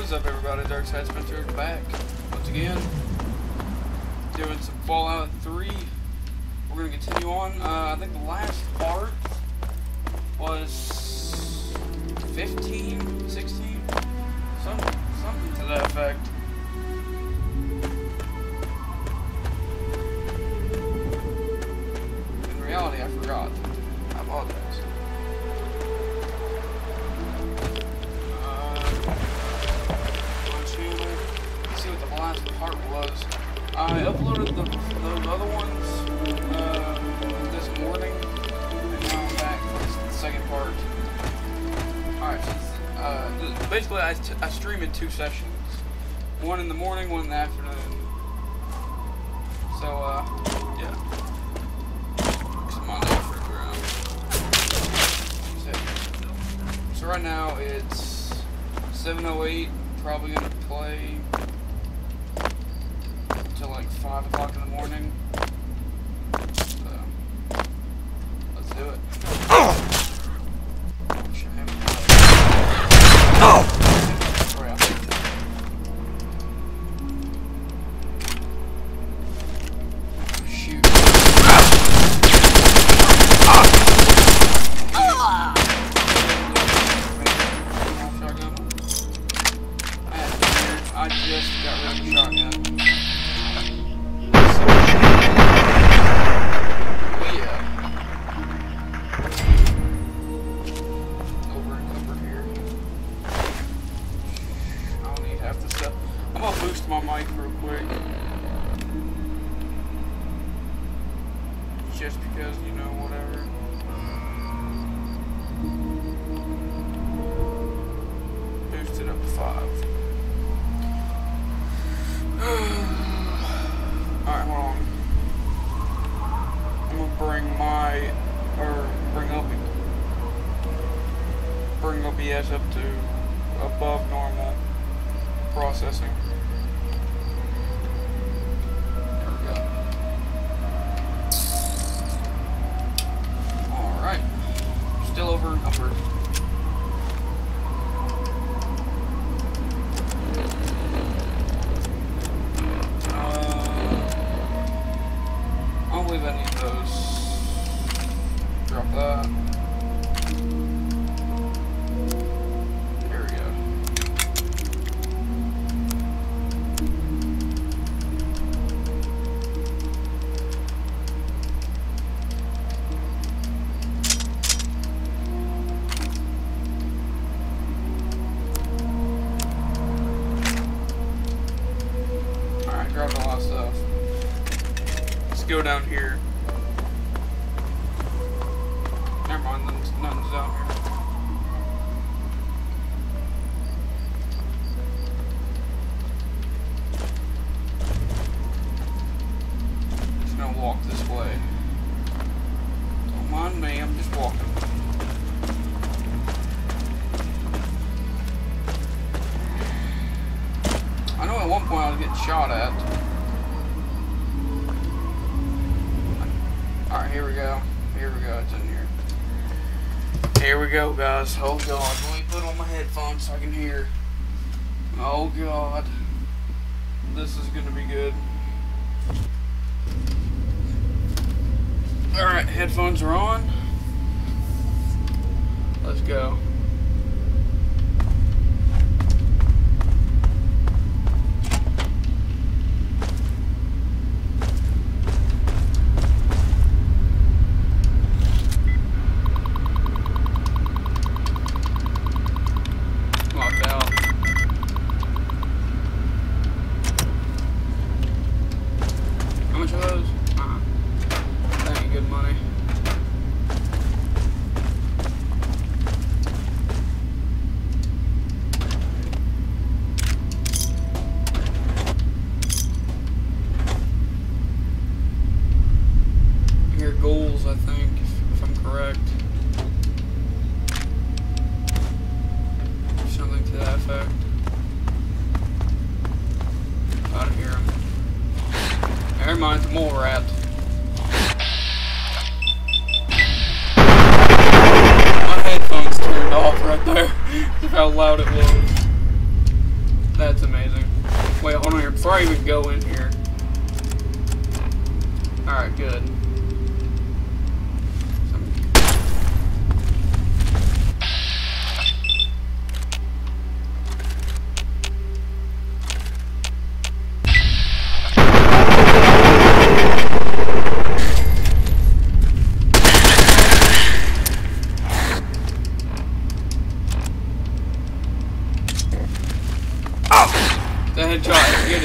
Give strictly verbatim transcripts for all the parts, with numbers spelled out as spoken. What is up, everybody? Dark Side Spencer back once again, doing some Fallout three. We're going to continue on. Uh, I think the last part was fifteen, sixteen, some, something to that effect. In reality, I forgot. I apologize. Last part was I uploaded the, those other ones uh, this morning, and now I'm back for the second part. Alright, so uh, basically I, t I stream in two sessions, one in the morning, one in the afternoon. So uh, yeah, so right now it's seven oh eight, probably gonna play like five o'clock in the morning. So let's do it. Oh crap. Shoot. I just got rid of the shotgun. Go down here. Never mind, nothing's, nothing's down here. I'm just gonna walk this way. Don't mind me, I'm just walking. I know at one point I was getting shot at. Here we go. Here we go. It's in here. Here we go, guys. Oh, God. Let me put on my headphones so I can hear. Oh, God. This is going to be good. Alright, headphones are on. Let's go. Right there, look how loud it was. before I even go in here. Alright, good.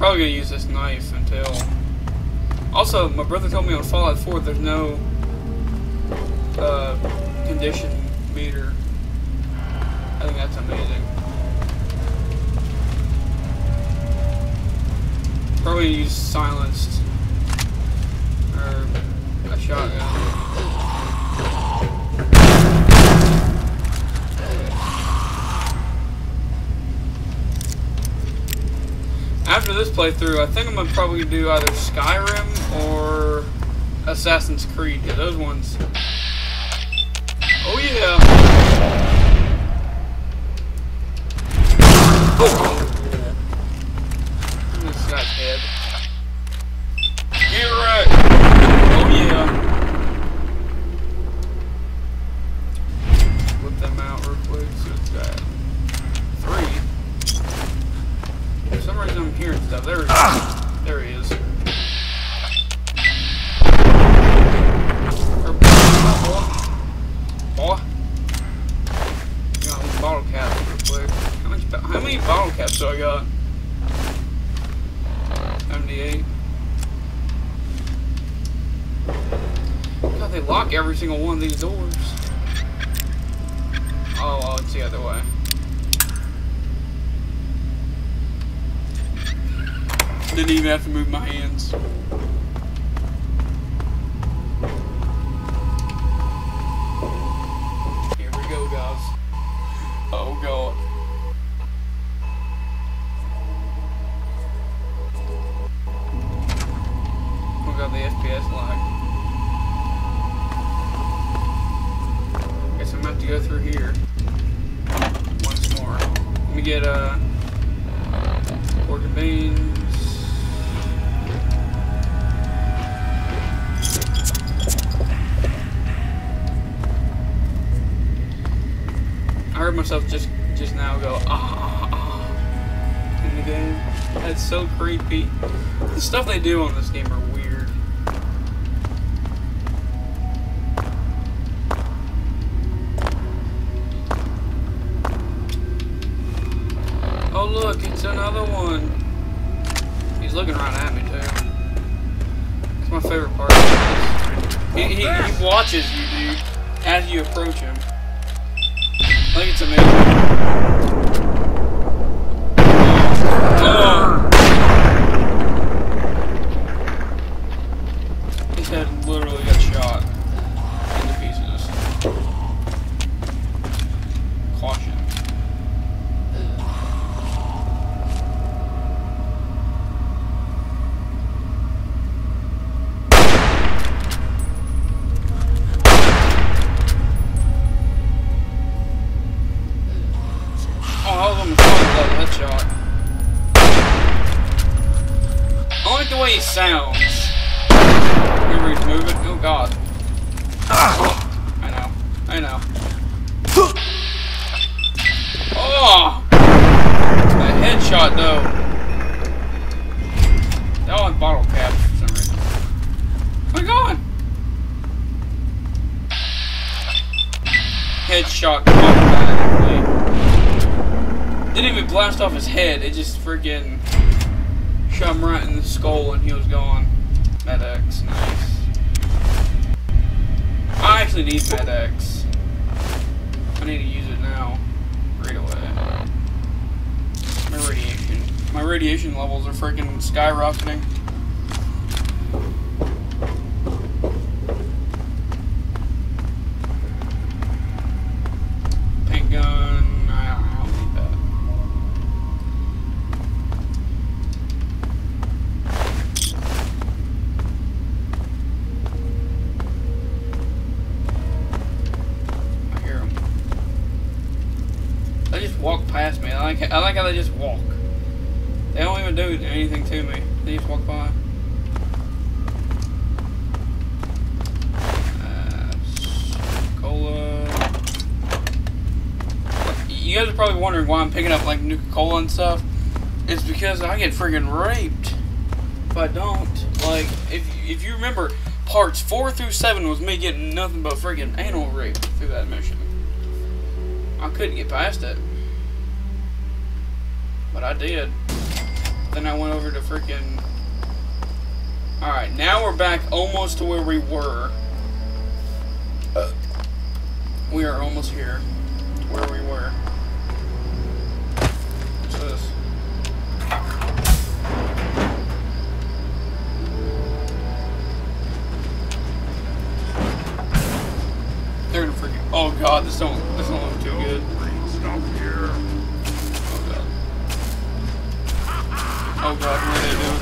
I'm gonna use this knife until. Also, my brother told me on Fallout four there's no uh, condition meter. I think that's amazing. Probably use silenced or a shotgun. After this playthrough, I think I'm gonna probably do either Skyrim or Assassin's Creed, because those ones. Oh yeah! Oh! This guy's dead. Get wrecked! Oh yeah! Whip them out real quick, see what's that. Three. For some reason I'm hearing stuff. There he is. Ah. There he is. Boy. You got these bottle caps real quick. How many, how many bottle caps do I got? seventy-eight. God, they lock every single one of these doors. Oh, well, it's the other way. Didn't even have to move my hands. Here we go, guys. Oh god. Oh god, the F P S lag. Guess I'm gonna have to go through here once more. Let me get a uh, pork and beans. Myself just just now go ah, ah, ah in the game. That's so creepy. The stuff they do on this game are weird. Oh look, it's another one. He's looking right at me too. That's my favorite part of this. He, he, he watches you, dude, as you approach him. I think it's amazing. Oh. His head literally got shot into pieces. Caution. Sounds. Remember he's moving? Oh god. Oh, I know. I know. Oh! That headshot though. That one bottle cap for some reason. Oh my god! Headshot automatically. Didn't even blast off his head, it just freaking. Shot him right in the skull and he was gone. Med-X, nice. I actually need Med-X. I need to use it now. Right away. My radiation. My radiation levels are freaking skyrocketing. walk past me. I like I like how they just walk. They don't even do anything to me. They just walk by. Uh, Cola. You guys are probably wondering why I'm picking up like Nuka-Cola and stuff. It's because I get friggin' raped if I don't. Like, if if you remember, parts four through seven was me getting nothing but friggin' anal rape through that mission. I couldn't get past it, but I did. Then I went over to freaking. All right, now we're back almost to where we were. Uh, we are almost here, to where we were. What's this? They're gonna freaking. Oh God, this don't. This don't look too good. Stop here. Oh God. Oh God, what are they doing?